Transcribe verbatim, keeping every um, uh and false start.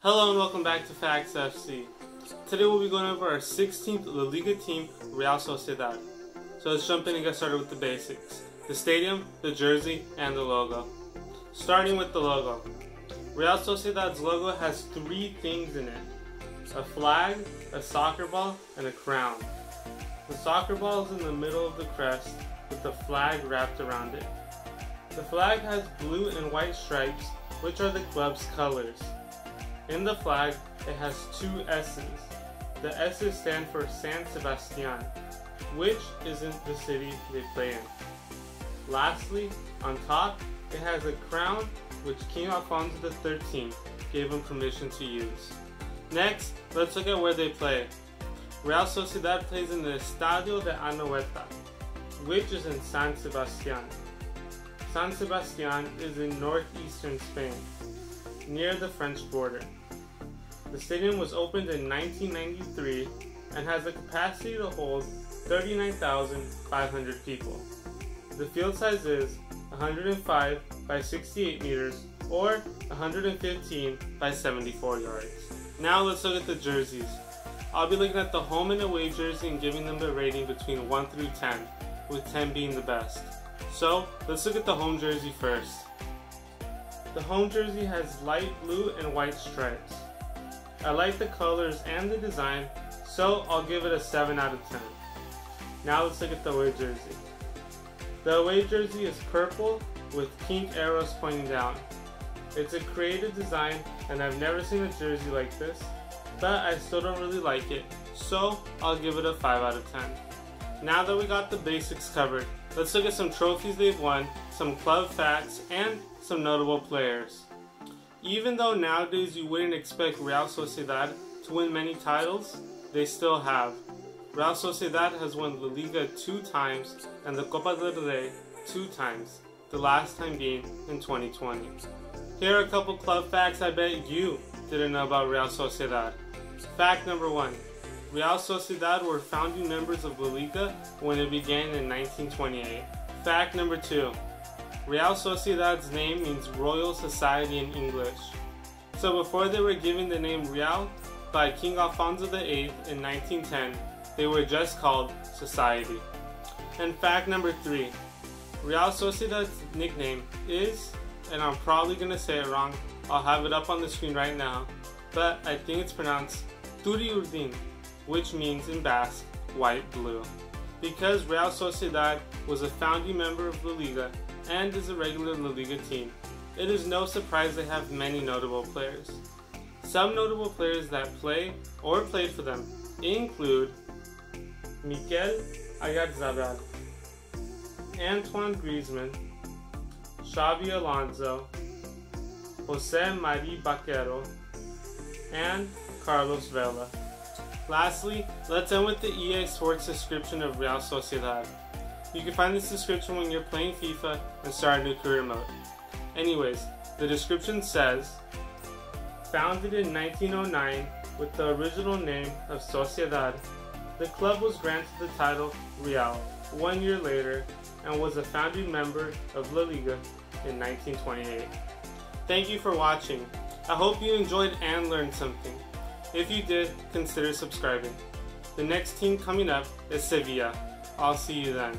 Hello and welcome back to Facts F C. Today we'll be going over our sixteenth La Liga team, Real Sociedad. So let's jump in and get started with the basics. The stadium, the jersey, and the logo. Starting with the logo. Real Sociedad's logo has three things in it. A flag, a soccer ball, and a crown. The soccer ball is in the middle of the crest with the flag wrapped around it. The flag has blue and white stripes, which are the club's colors. In the flag, it has two S's. The S's stand for San Sebastian, which isn't the city they play in. Lastly, on top, it has a crown which King Alfonso the thirteenth gave him permission to use. Next, let's look at where they play. Real Sociedad plays in the Estadio de Anoeta, which is in San Sebastian. San Sebastian is in northeastern Spain, near the French border. The stadium was opened in nineteen ninety-three and has a capacity to hold thirty-nine thousand five hundred people. The field size is one hundred five by sixty-eight meters or one hundred fifteen by seventy-four yards. Now let's look at the jerseys. I'll be looking at the home and away jersey and giving them a rating between one through ten, with ten being the best. So let's look at the home jersey first. The home jersey has light blue and white stripes. I like the colors and the design, so I'll give it a seven out of ten. Now let's look at the away jersey. The away jersey is purple with pink arrows pointing down. It's a creative design and I've never seen a jersey like this, but I still don't really like it, so I'll give it a five out of ten. Now that we got the basics covered, let's look at some trophies they've won, some club facts, and some notable players. Even though nowadays you wouldn't expect Real Sociedad to win many titles, they still have. Real Sociedad has won La Liga two times and the Copa del Rey two times, the last time being in twenty twenty. Here are a couple club facts I bet you didn't know about Real Sociedad. Fact number one. Real Sociedad were founding members of La Liga when it began in nineteen twenty-eight. Fact number two. Real Sociedad's name means Royal Society in English. So before they were given the name Real by King Alfonso the eighth in nineteen ten, they were just called Society. And fact number three. Real Sociedad's nickname is, and I'm probably going to say it wrong, I'll have it up on the screen right now, but I think it's pronounced Turi Urdin, which means in Basque, white blue. Because Real Sociedad was a founding member of La Liga and is a regular La Liga team, it is no surprise they have many notable players. Some notable players that play or played for them include Mikel Oyarzabal, Antoine Griezmann, Xavi Alonso, Jose Mari Bakero, and Carlos Vela. Lastly, let's end with the E A Sports description of Real Sociedad. You can find this description when you're playing FIFA and start a new career mode. Anyways, the description says, founded in nineteen oh nine with the original name of Sociedad, the club was granted the title Real one year later and was a founding member of La Liga in nineteen twenty-eight. Thank you for watching. I hope you enjoyed and learned something. If you did, consider subscribing. The next team coming up is Sevilla. I'll see you then.